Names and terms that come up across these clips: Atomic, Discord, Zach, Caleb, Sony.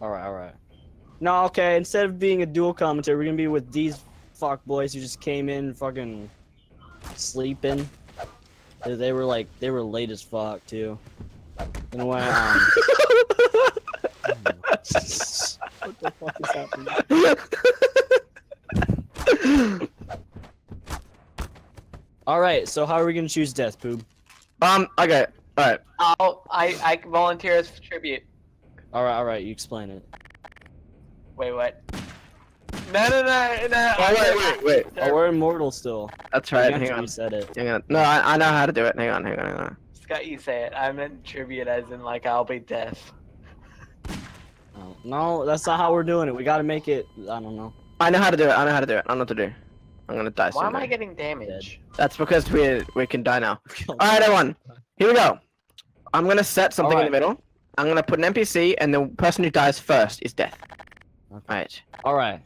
Alright, alright. No, okay, instead of being a dual commentator, we're gonna be with these fuck boys who just came in fucking sleeping. They were like, they were late as fuck, too. And went on. What the fuck is happening? Alright, so how are we gonna choose death, Poob? Okay, alright. I volunteer as tribute. Alright, you explain it. Wait, what? No. Wait. Oh, we're immortal still. That's right. Hang on. Said it. Hang on. No, I know how to do it. Hang on. Scott, you say it. I meant tribute as in like I'll be death. Oh, no, that's not how we're doing it. We gotta make it. I don't know. I know how to do it. I know what to do. I'm gonna die soon. Why am I getting damage? That's because we can die now. All right, everyone. Here we go. I'm gonna set something in the middle. I'm gonna put an NPC, and the person who dies first is death. Okay. All right.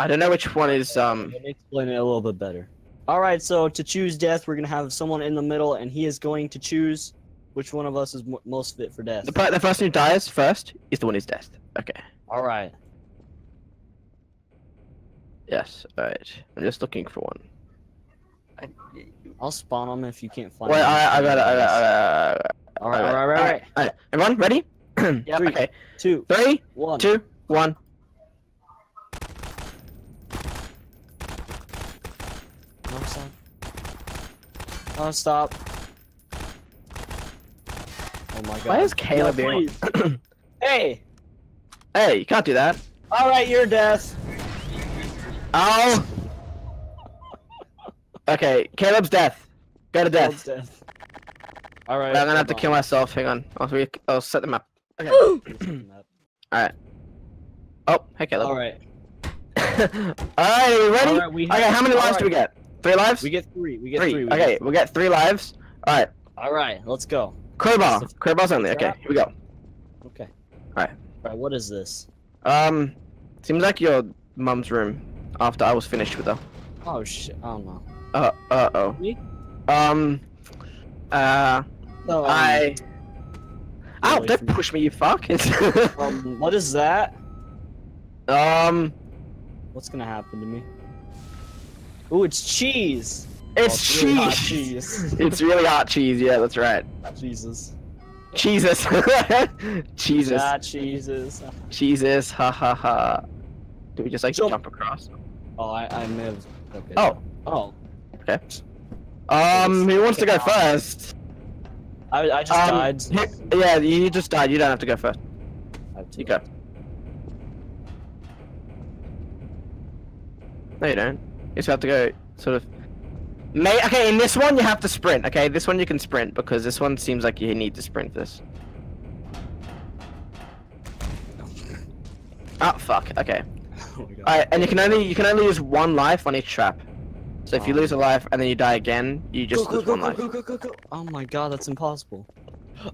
I don't know which one is, Let me explain it a little bit better. Alright, so to choose death, we're gonna have someone in the middle, and he is going to choose which one of us is most fit for death. The person who dies first is the one who's death. Okay. Alright. Yes, alright. I'm just looking for one. I'll spawn them if you can't find them. I got it. Alright. Everyone, ready? Yeah. Okay. 3, 2, 1. Oh, stop. Oh my god. Why is Caleb doing it? Hey, you can't do that. Alright, you're death. Ow. Okay, Caleb's death. Go to death. Alright. I'm gonna have to kill myself. Hang on. I'll set them up. Okay. Alright. Oh, hey, Caleb. Alright. Alright, are you ready? Okay, how many lives do we get? 3 lives? We get three. Okay, we get 3 lives. Alright. Alright, let's go. Crowbar's only. Okay, here we go. Okay. Alright, what is this? Seems like your mum's room after I was finished with her. Oh shit, I don't know. Uh-oh. Me? Ow, don't push me, you fuck. What is that? What's gonna happen to me? Ooh, it's cheese! It's cheese! Really hot cheese. It's really hot cheese, yeah, that's right. Jesus. Jesus. Ah, Jesus. Jesus, ha ha ha. Do we just like jump across? Oh, I moved. Okay. Oh. Okay. Who wants to go first? I just died. Yeah, you just died, you don't have to go first. You go. No, you don't. You just have to go, sort of... Okay, in this one, you have to sprint, okay? This one you can sprint, because this one seems like you need to sprint this. Ah, fuck, okay. Oh, alright, and you can only use 1 life on each trap. So if you lose a life, and then you die again, you just lose 1 life. Go. Oh my god, that's impossible.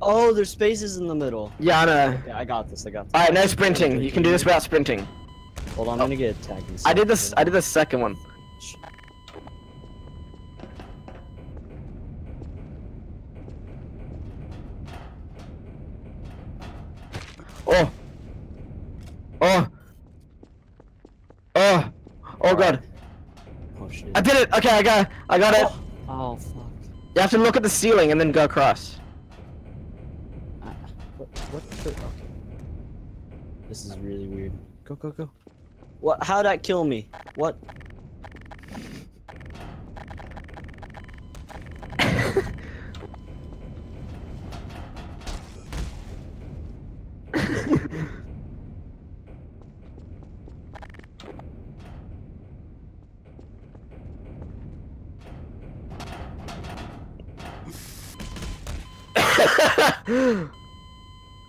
Oh, there's spaces in the middle. Yeah, I know. Okay, I got this. Alright, no sprinting. You can do this without sprinting. Hold on, I'm gonna get attacked. I did the second one. Oh god. Oh shit. I did it! Okay, I got it. Oh fuck. You have to look at the ceiling and then go across. Okay. This is really weird. Go. What? How'd that kill me? What?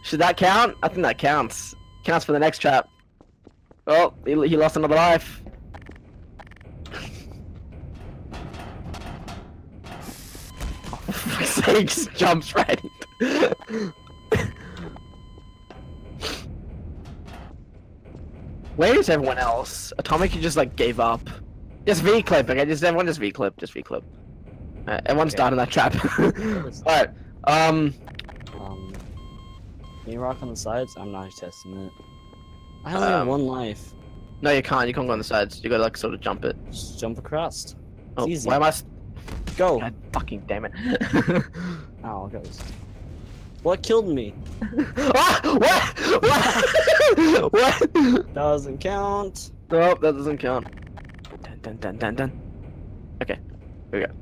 Should that count? I think that counts. Counts for the next trap. Oh, he lost another life. Oh, for fuck's sake, he just jumps right in. Where is everyone else? Atomic, you just like gave up. Just V-clip, okay? Just everyone V-clip. Alright, everyone's down in that trap. Alright, Can you rock on the sides? I'm not testing it. I only have one life. No, you can't. You can't go on the sides. You gotta like sort of jump it. Just jump across. Oh, easy. Why am I? Go. God fucking damn it. Oh, it goes. What killed me? Ah! What? What? What? Doesn't count. Nope, that doesn't count. Dun dun dun dun dun. Okay, here we go.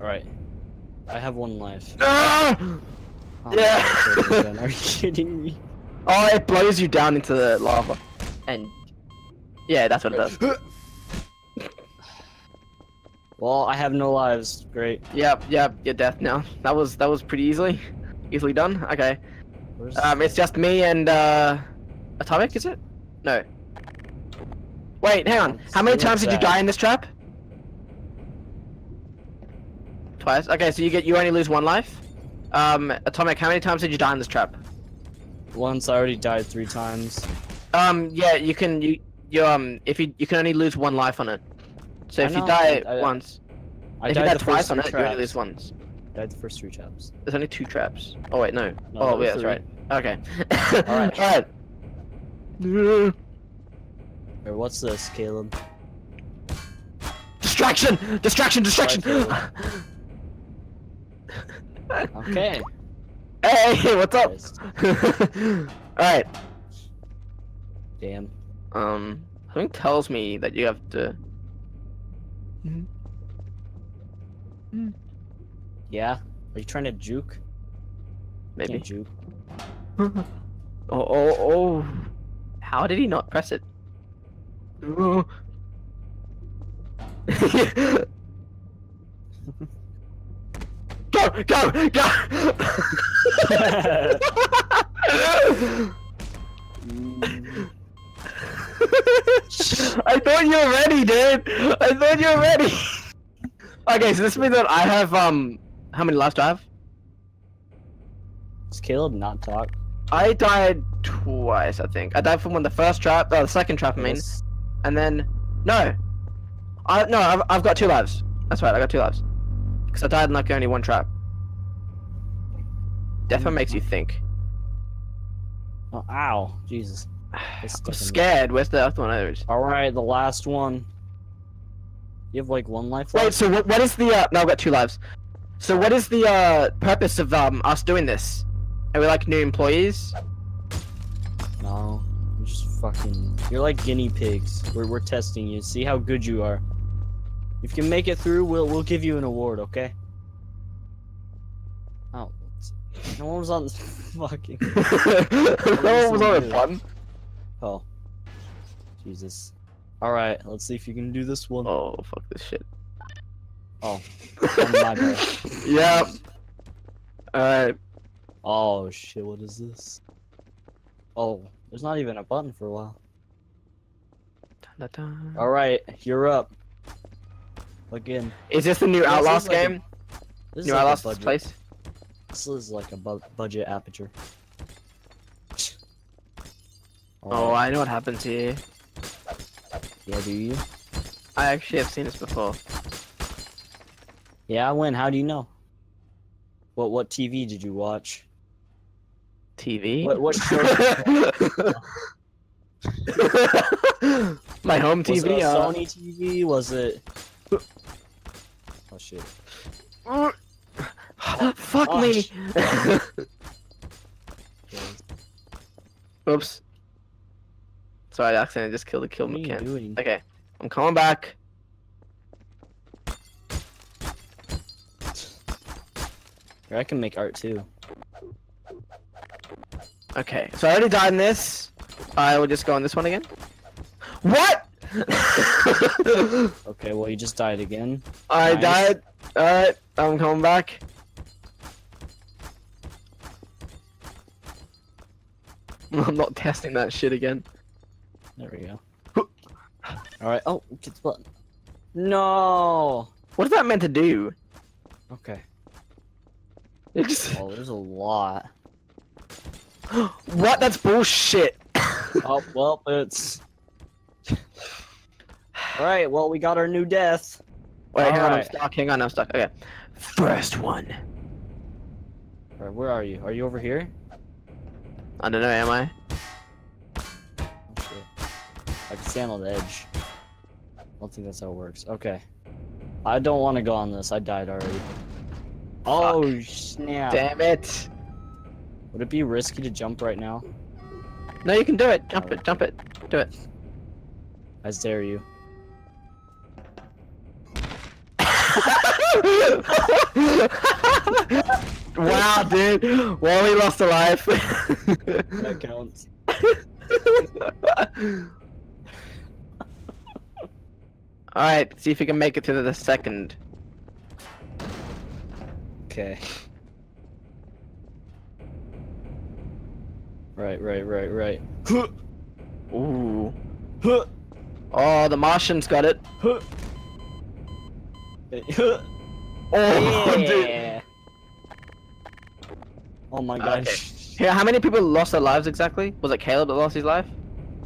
All right, I have one life. Ah! Oh, yeah. Are you kidding me? Oh, it blows you down into the lava, and yeah, that's what it does. Well, I have no lives. Great. Yep, yep. You're death now. That was pretty easily done. Okay. It's just me and Atomic, is it? No. Wait, hang on. How many times did you die in this trap? Twice. Okay, so you only lose one life. Atomic, how many times did you die in this trap? Once. I already died 3 times. Yeah, you can only lose one life on it. So if you die once, if you die twice on it, you only lose once. I died the first 3 traps. There's only 2 traps. Oh wait, no. Oh yeah, that's right. Okay. Alright. Alright. What's this, Caleb? Distraction! Distraction! Distraction! Okay. Hey, what's up? Alright. Damn. Something tells me that you have to... Mm-hmm. Yeah? Are you trying to juke? Maybe. Can't juke. Oh. How did he not press it? Oh. Go! I thought you were ready, dude! I thought you were ready! Okay, so this means that I have, how many lives do I have? Does Caleb not talk? I died twice, I think. I died from the first trap, the second trap, I mean. And then, I've got 2 lives. That's right, I got 2 lives. Because I died in like only 1 trap. Death one makes you think. Oh, ow, Jesus. I'm scared. Where's the other one? Alright, the last one. You have like 1 life left? Wait, so what is the, no, I've got 2 lives. So what is the, purpose of, us doing this? Are we like new employees? No. You're like guinea pigs. We're testing you. See how good you are. If you can make it through, we'll give you an award, okay? Oh, no one was on this fucking. No one was on the button. Oh, Jesus. All right, let's see if you can do this one. Oh, fuck this shit. Oh, my bad. Yep. All right. Oh shit! What is this? Oh. There's not even a button for a while. Alright, you're up. Again. Is this the new Outlast game? New Outlast place? This is like a budget aperture. Oh, I know what happens here. Yeah, do you? I actually have seen this before. Yeah, I win. How do you know? What TV did you watch? TV? What show? My home TV? Was it a Sony TV? Was it... Oh shit. Fuck me! Oops. Sorry, I accidentally just killed the kill mechanic. Okay, I'm coming back. Here, I can make art too. Okay, so I already died in this. I will just go on this one again. What? Okay, well you just died again. I died. Alright, I'm coming back. I'm not testing that shit again. There we go. Alright, oh, get the button. No! What is that meant to do? Okay. Oh, there's a lot. What? That's bullshit. Oh, well, it's... Alright, well, we got our new death. Wait, hang on, I'm stuck. Okay. First one. Alright, where are you? Are you over here? I don't know, am I? Okay. I can stand on the edge. I don't think that's how it works. Okay. I don't want to go on this. I died already. Oh, fuck. Snap. Damn it. Would it be risky to jump right now? No, you can do it. Jump it, jump it. Do it. I dare you. Wow, dude. Well, we lost a life. That counts. Alright, see if you can make it to the second. Okay. Right. Ooh. Oh, the Martian's got it. Oh, yeah. Dude. Oh my gosh. Okay. Yeah, how many people lost their lives exactly? Was it Caleb that lost his life?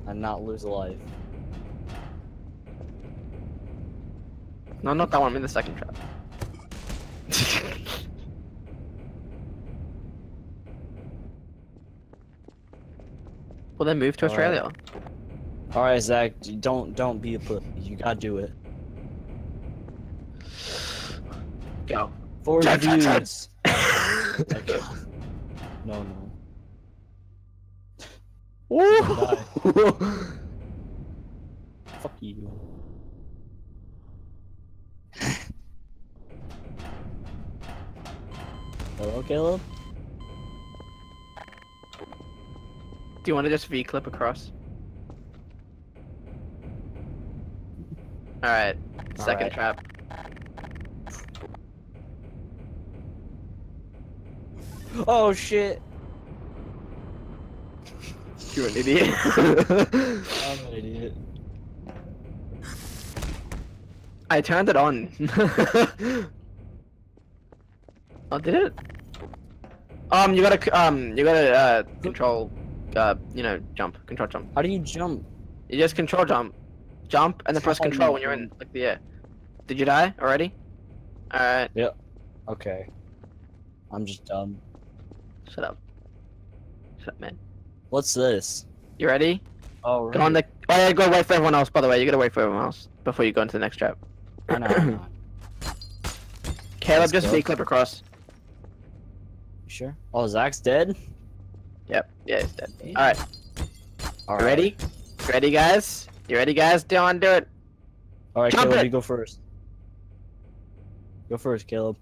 I did not lose a life. No, not that one. I'm in the second trap. Well, then move to Australia. Alright, Zach, don't be a pussy. You gotta do it. Go. 4 views. Okay. No. Fuck you. Hello, Caleb? Do you want to just V-clip across? Alright, second trap. Oh shit! You're an idiot. I'm an idiot. I turned it on. Oh, did it? You gotta control. You know, jump. Control jump. How do you jump? You just control jump. Jump, and then press control when you're in, like, the air. Did you die already? Alright. Yep. Okay. I'm just dumb. Shut up. Shut up, man. What's this? You ready? Oh, right. Go on the... Oh, yeah, go wait for everyone else, by the way. You gotta wait for everyone else before you go into the next trap. I know, I know. Caleb, just V-clip across. You sure? Oh, Zach's dead? Yep, yeah, he's dead. Alright. Alright. Ready? Ready, guys? You ready, guys? Don, do it! Alright, Caleb, you go first. Go first, Caleb.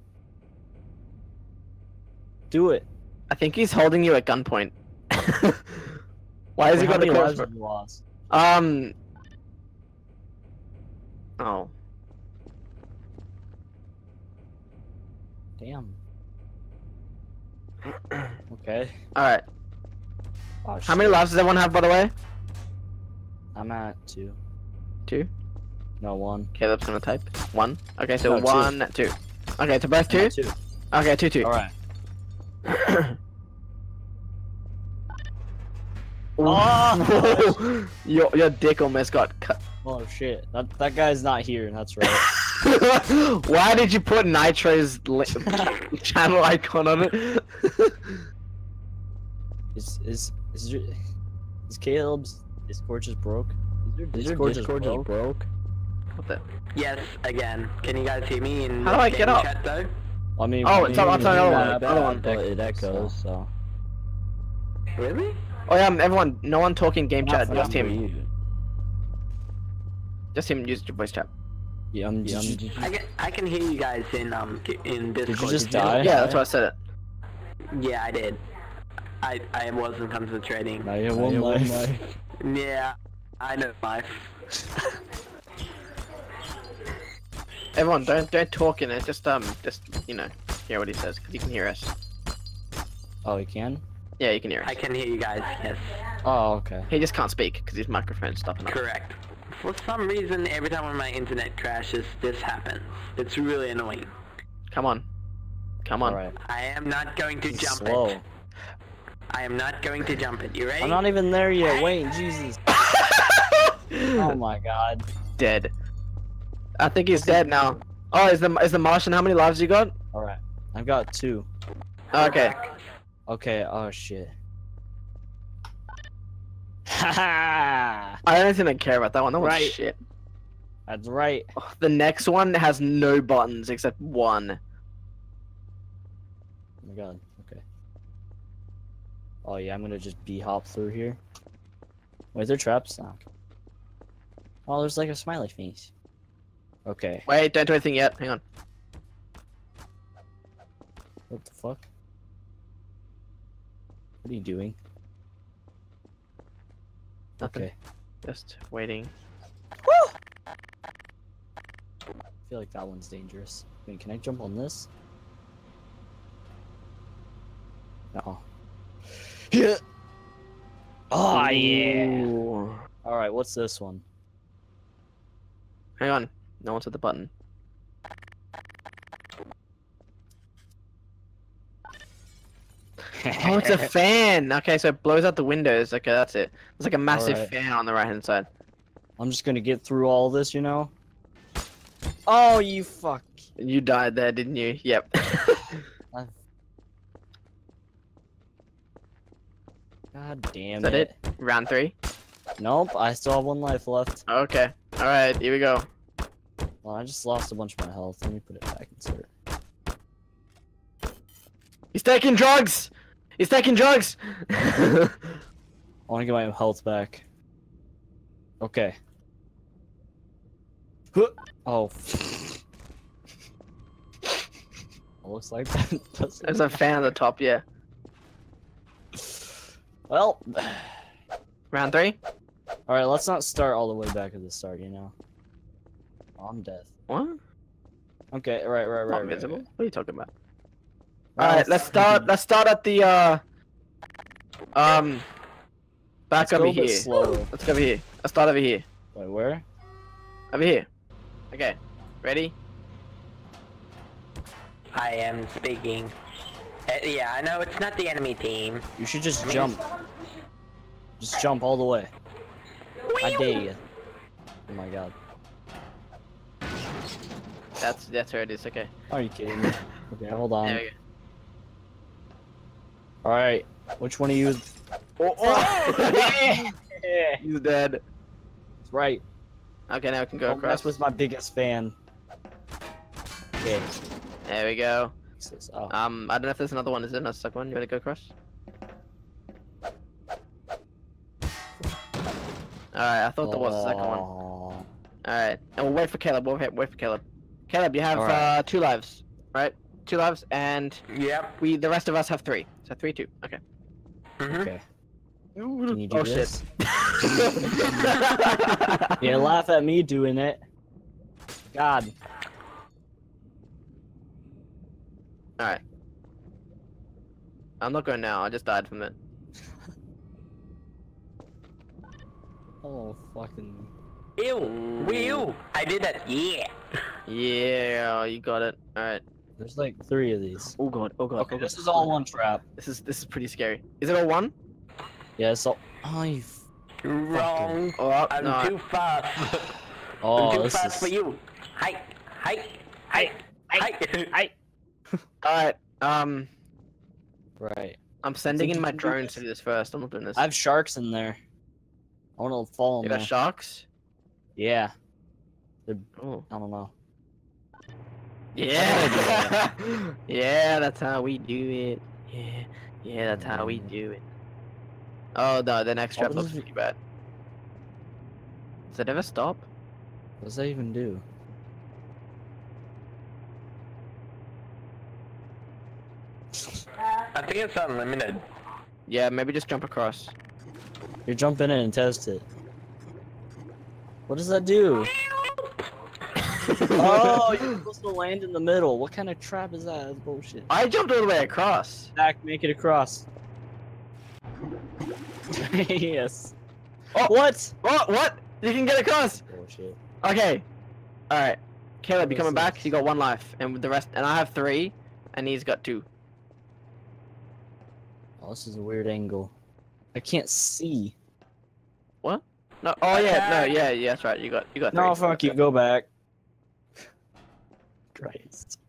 Do it. I think he's holding you at gunpoint. Why has he got the crossbow? Oh. Damn. Okay. Alright. Oh, how many lives does everyone have, by the way? I'm at 2. 2? No, 1. Okay, that's gonna type. 1. Okay, so no, 1, 2. Okay, to both 2? 2. Okay, 2, 2. Alright. Oh, your dick almost got cut. Oh shit, that guy's not here, that's right. Why did you put Nitro's channel icon on it? Is Caleb's Discord just broke? Is your Discord just broke? What the? Yes, again. Can you guys hear me in the chat though? I mean, oh, it's on the other one. It echoes, so. Really? Oh yeah, everyone, no one talking game chat, just him. Just him, use your voice chat. Yeah, I can hear you guys in Discord. Did you just die? Yeah, that's why I said it. Yeah, I did. I wasn't concentrating. No, you have one life. Yeah, I know life. Everyone, don't talk in it. Just you know, hear what he says because he can hear us. Oh, he can? Yeah, you can hear us. I can hear you guys. Yes. Oh, okay. He just can't speak because his microphone's stopping. Correct. For some reason, every time when my internet crashes, this happens. It's really annoying. Come on. Right. I am not going to jump it. I am not going to jump it. You ready? I'm not even there yet. Wait, Jesus. Oh my God. Dead. I think he's dead now. Oh, is the Martian? How many lives you got? Alright. I've got 2. Okay. Okay, oh shit. Haha! I don't think I care about that one. That one's right. Shit. That's right. Oh, the next one has no buttons except one. Oh my god, okay. Oh yeah, I'm gonna just b-hop through here. Wait, is there traps? No. Oh, there's like a smiley face. Okay. Wait, don't do anything yet. Hang on. What the fuck? What are you doing? Nothing. Okay. Just waiting. Woo! I feel like that one's dangerous. Wait, can I jump on this? No. Yeah. Oh yeah. All right, what's this one? Hang on. No one's at the button. Oh, it's a fan! Okay, so it blows out the windows. Okay, that's it. There's like a massive fan on the right-hand side. I'm just gonna get through all this, you know? Oh, you fuck. You died there, didn't you? Yep. God damn it. Is that it? Round 3? Nope, I still have one life left. Okay. Alright, here we go. Well, I just lost a bunch of my health. Let me put it back insert. He's taking drugs! He's taking drugs! I want to get my health back. Okay. Oh. It looks like that. There's a fan at the top, yeah. Well. Round 3? Alright, let's not start all the way back at the start, you know? Oh, I'm dead. What? Okay, right. Not visible? Right. What are you talking about? Alright, let's start at the back over here. Let's go over here. Let's start over here. Wait, where? Over here. Okay. Ready? I am speaking. Yeah, I know it's not the enemy team. You should just jump. Just jump all the way. I dare you. Oh my god. That's where it is, okay. Are you kidding me? Okay, hold on. There we go. Alright, which one of you is... Oh! He's dead. That's right. Okay, now we can go across. That's with my biggest fan. Okay. There we go. Oh. I don't know if there's another one. Is there another stuck one? You wanna go across? Alright, I thought there was a second one. Alright, and we'll wait for Caleb. Caleb, you have two lives, right? 2 lives, and the rest of us have 3. So 3, 2. Okay. Okay. Can you do this? Shit! Yeah, laugh at me doing it. God. All right. I'm not going now. I just died from it. Oh fucking. Ew! Ew! I did that. Yeah. Yeah, you got it. All right. There's like 3 of these. Oh god, oh god. Okay, oh god. This is all one trap. This is pretty scary. Is it all one? Yeah, it's all. Oh, you wrong. Oh, I'm too fast. Oh, I'm too fast for you. Hi, hi, hi, hi. All right. Right. I'm sending in my drones to do this first. I'm not doing this. I have sharks in there. I want to follow them. You got sharks? Yeah. They're. Oh. I don't know. Yeah, yeah, that's how we do it. Yeah, yeah, that's how we do it. Oh no, the next trap looks pretty bad. Does it ever stop? What does that even do? I think it's unlimited. Yeah, maybe just jump across. You're jumping in and test it. What does that do? Oh, you're supposed to land in the middle. What kind of trap is that? That's bullshit. I jumped all the way across. Zach, make it across. Yes. Oh, what? What? What? You can get across. Bullshit. Okay. All right. Caleb, you coming back? He got 1 life, and the rest. And I have 3, and he's got 2. Oh, this is a weird angle. I can't see. What? No. Oh yeah. No. Yeah. Yeah. That's right. You got 3. No, fuck you. Go back. Christ.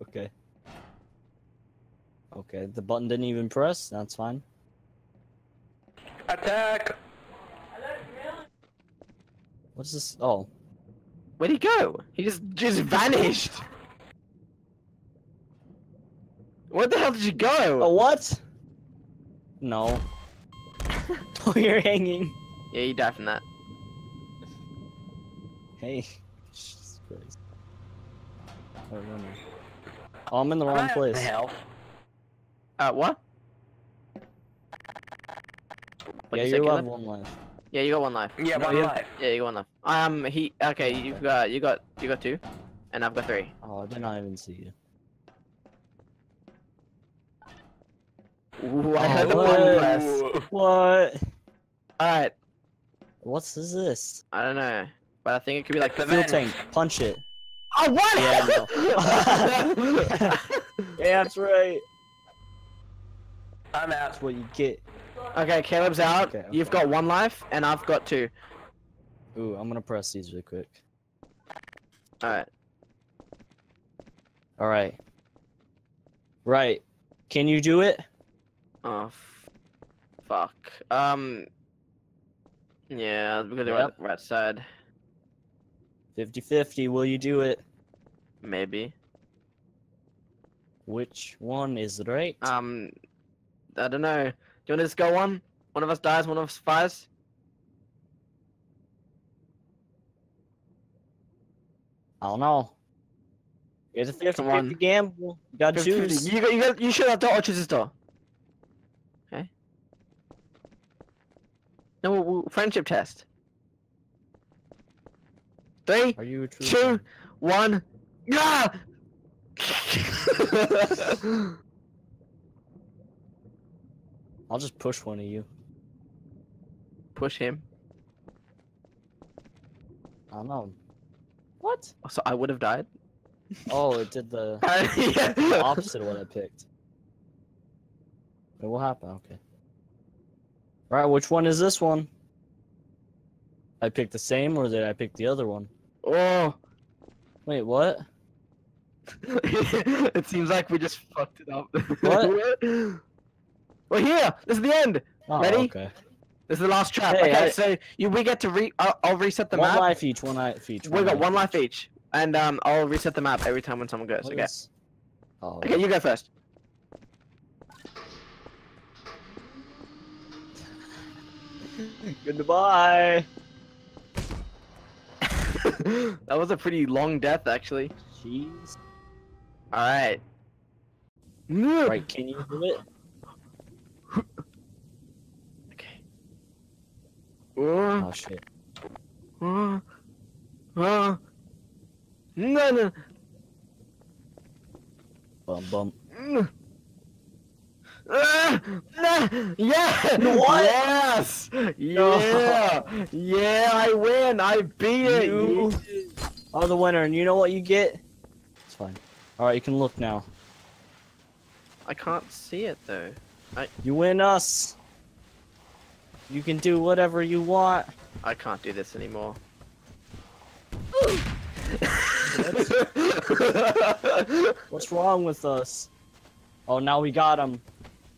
Okay. Okay, the button didn't even press. That's fine. Attack! What's this? Oh. Where'd he go? He just vanished! Where the hell did you go? A what? No. Oh, you're hanging. Yeah, you die from that. Hey. Jesus Christ. I don't know. Oh, I'm in the wrong place. Health. What? Yeah, you have one life. Yeah, you got one life. Yeah, one life. Yeah, you got one life. Okay, you got two, and I've got three. Oh, I did not even see you. Ooh, I had the one press. What? Alright. What's this? I don't know, but I think it could be like the fuel tank. Punch it. Oh, what? Yeah, no. Yeah, that's right. I'm out. That's what you get. Okay, Caleb's out. Okay, okay. You've got one life, and I've got two. Ooh, I'm gonna press these real quick. Alright. Alright. Right. Can you do it? Oh, fuck. Yeah, I'm gonna do it right side. 50-50, will you do it? Maybe. Which one is right? I don't know. Do you want to just go one? One of us dies, one of us fires? I don't know. It's a 50-50 gamble. You gotta choose. You should have door or choose this door. Okay. No, we'll friendship test. 3, 2, 1. Yeah! I'll just push one of you. Push him. I don't know. What? Oh, so I would have died? Oh, it did the opposite of what I picked. It will happen. Okay. All right, which one is this one? I picked the same, or did I pick the other one? Oh! Wait, what? It seems like we just fucked it up. What? We're here! This is the end! Oh, ready? Okay. This is the last trap. Hey, okay, so we get to I'll reset the map. One life each. We got one life each. And I'll reset the map every time when someone goes, okay? Oh, okay, you go first. Goodbye! That was a pretty long death, actually. Jeez. Alright. Right, can you do it? Okay. Oh, shit. No. Bum. Yeah! What? Yes! Yeah! Yeah, I win! I beat it! You are the winner, and you know what you get? It's fine. Alright, you can look now. I can't see it, though. You win us! You can do whatever you want! I can't do this anymore. What's wrong with us? Oh, now we got him.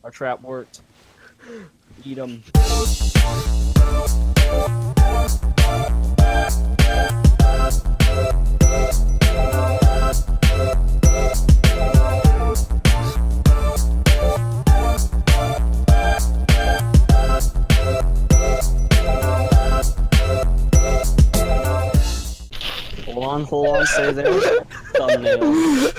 Our trap worked. Eat them. Hold on, stay there. Thumbnail.